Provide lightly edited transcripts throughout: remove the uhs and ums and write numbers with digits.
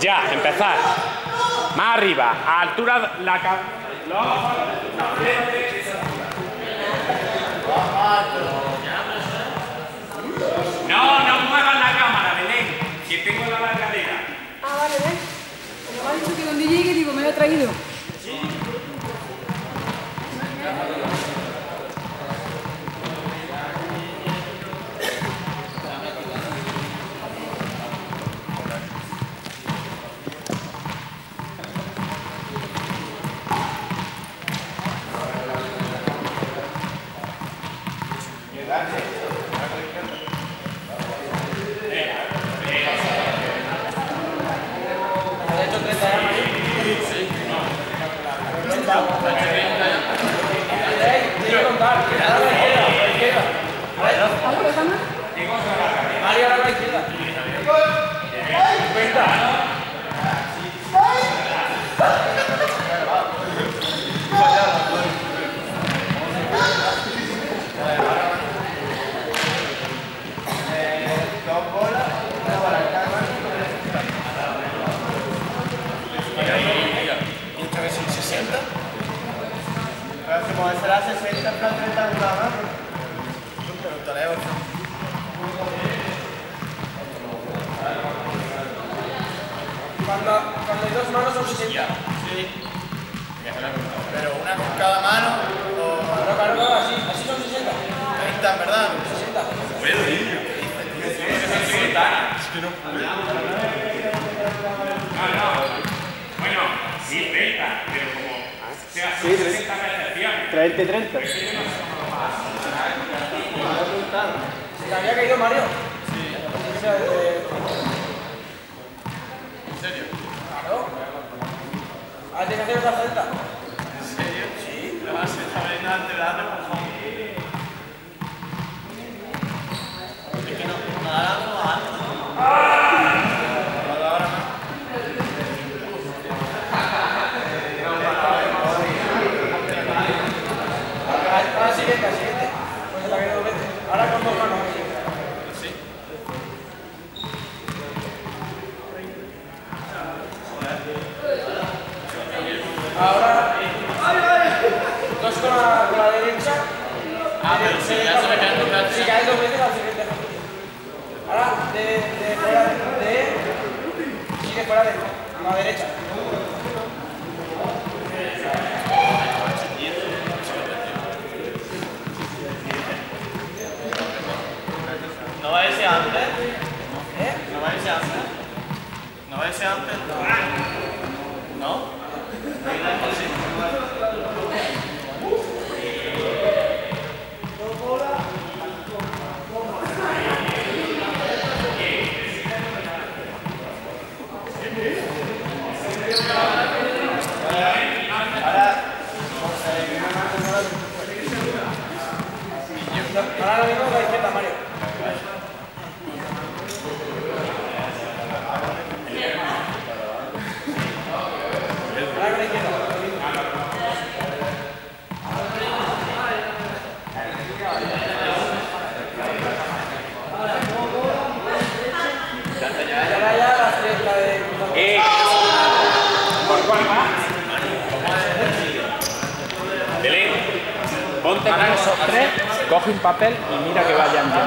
Ya, empezar. Más arriba, a altura la cabeza. No, no muevan la cámara, Belén, que tengo la cadera. Ah, vale, ¿ves? Pero me ha dicho que donde llegue, digo, me lo ha traído. Sí. Cuando hay dos manos son 60. Sí. Pero una con cada mano o... No, así son 60. 30, ¿verdad? 60. Bueno, es que no puedo. Bueno, sí, 30, pero como sea 60 recepciones. 30 y 30. ¿Se te había caído, Mario? Sí. ¿En serio? Claro. ¿Ahora tienes que hacer otra falta? ¿En serio? Sí. La base está bien alterada, por favor. Es que no, nada, no, ahora no. Ahora siguiente. Pues se la queda dos veces. Ahora con dos manos. Ahora, dos con la derecha. Ah, pero si ya se me cae dos veces. Si cae dos veces, la siguiente. Ahora, sigue fuera de la derecha. ¿No va a irse antes? ¿Eh? ¿No va a irse antes? ¿No va a irse antes? ¿No? ¿No? Ahora vengo a la izquierda, Mario. Ponte con esos tres, coge un papel y mira que vayan bien.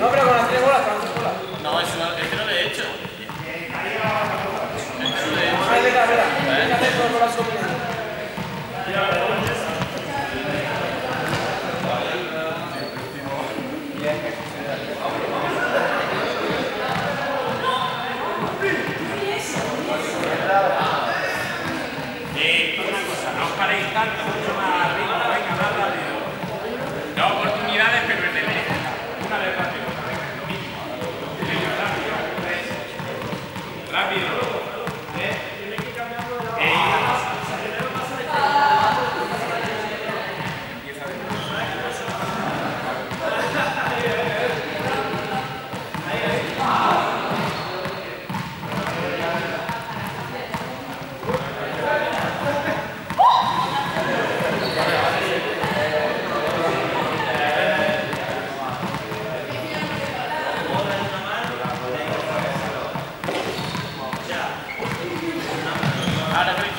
No, pero con las tres bolas, con las tres bolas. No, eso no, es que no lo he hecho. Hay que hacer dos bolas combinadas. Tanto mucho más arriba, venga, más rápido. Dos oportunidades, pero en el eje. Una vez rápido, venga, lo mismo.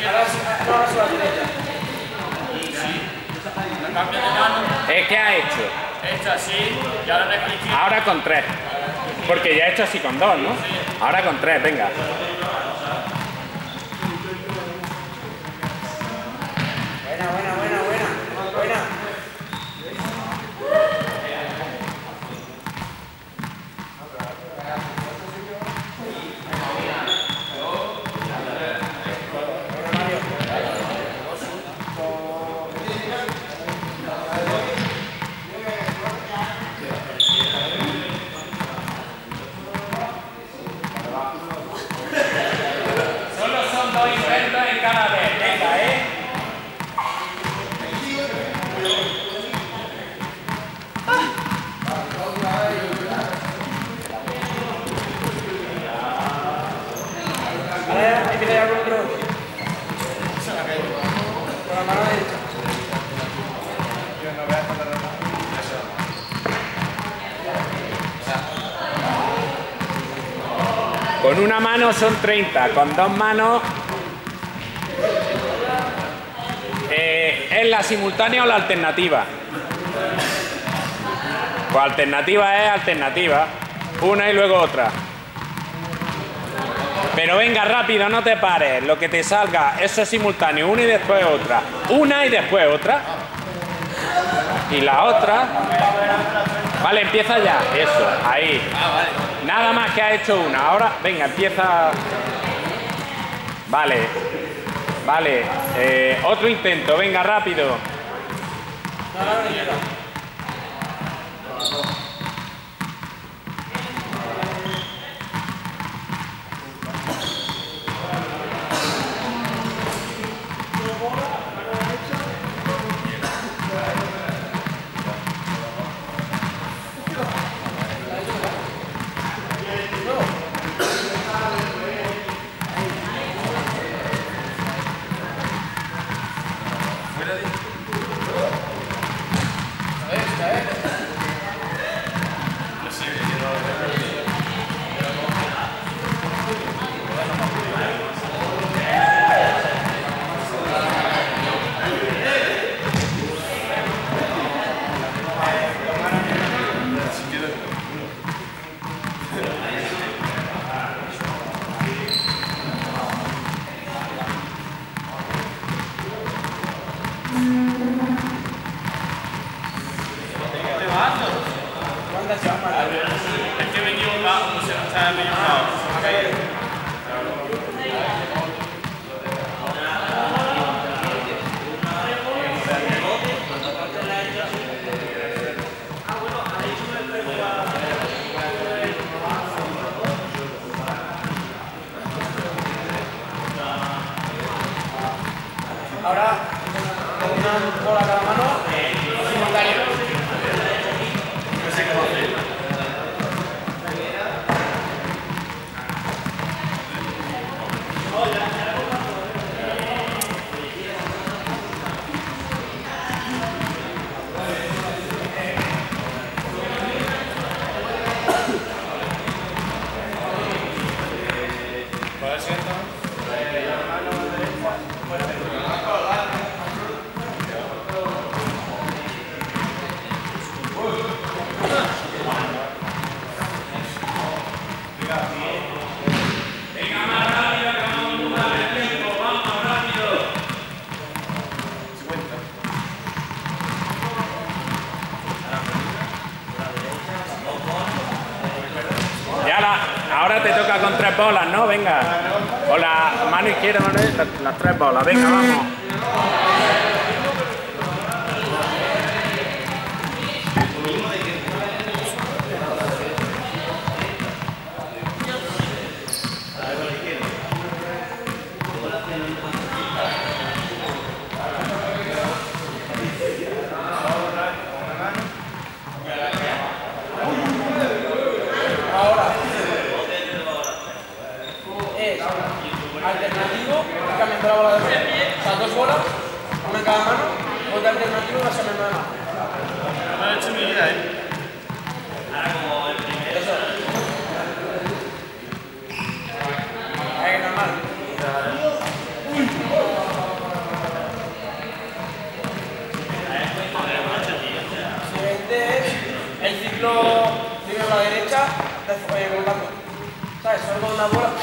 Ahora sulla derecha. Sí. Cambio de mano. ¿Qué ha hecho? He hecho así y ahora rectifico. Ahora con tres. Porque ya he hecho así con dos, ¿no? Sí. Ahora con tres, venga. Con una mano son 30, con dos manos ¿es la simultánea o la alternativa? Pues alternativa es alternativa, una y luego otra. Pero venga rápido, no te pares, lo que te salga, eso es simultáneo, una y después otra, una y después otra. Y la otra, vale, empieza ya, eso, ahí. Nada más que ha hecho una, ahora, venga, empieza. Vale, vale, otro intento, venga, rápido. Bolas, ¿no? Venga. O la mano izquierda, mano derecha, las tres bolas. Venga, vamos. Uy.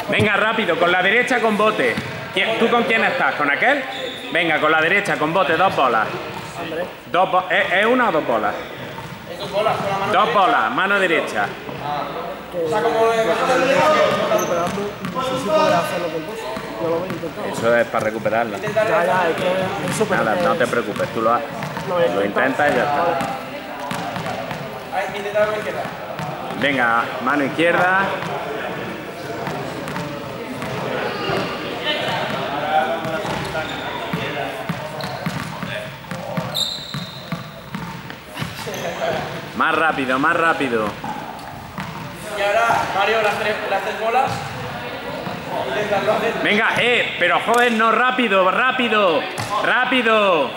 Venga, rápido, con la derecha con bote. ¿Tú con quién estás? ¿Con aquel? Venga, con la derecha, con bote, dos bolas. ¿Es una o dos bolas? Dos bolas, mano derecha. Eso es para recuperarla. Nada, no te preocupes, tú lo intentas y ya está. Venga, mano izquierda. Más rápido, más rápido. Y ahora, Mario, las tres bolas. Venga, pero joder, no, rápido, rápido, rápido.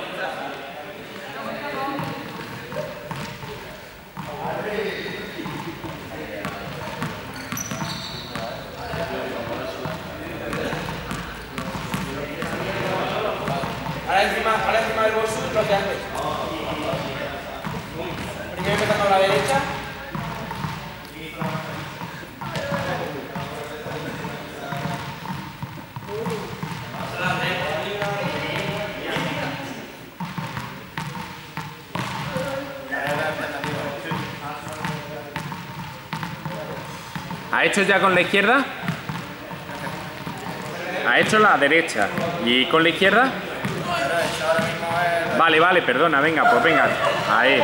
Ahora encima del bolso y lo que haces. Primero empezando a la derecha. ¿Ha hecho ya con la izquierda? Ha hecho la derecha. ¿Y con la izquierda? Vale, vale, perdona, venga, pues venga. Ahí.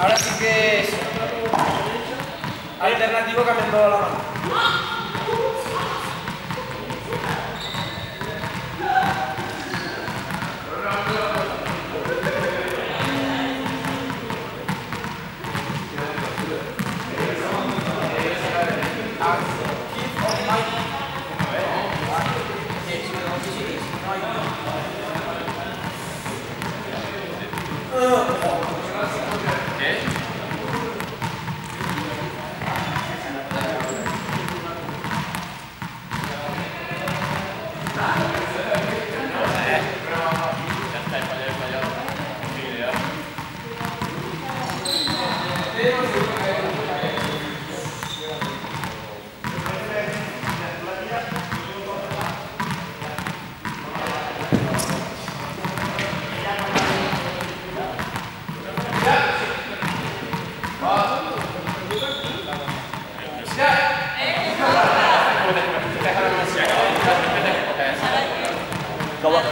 Ahora sí que es alternativo cambiando la mano.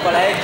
¿Cuál ha hecho?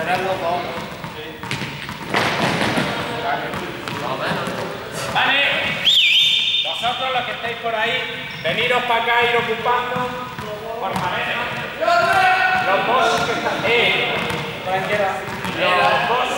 Torello poco. Sì. Vale. Vosotros los que estáis por ahí, veniros para acá, ir ocupando. Por favor. Los dos que están. Los dos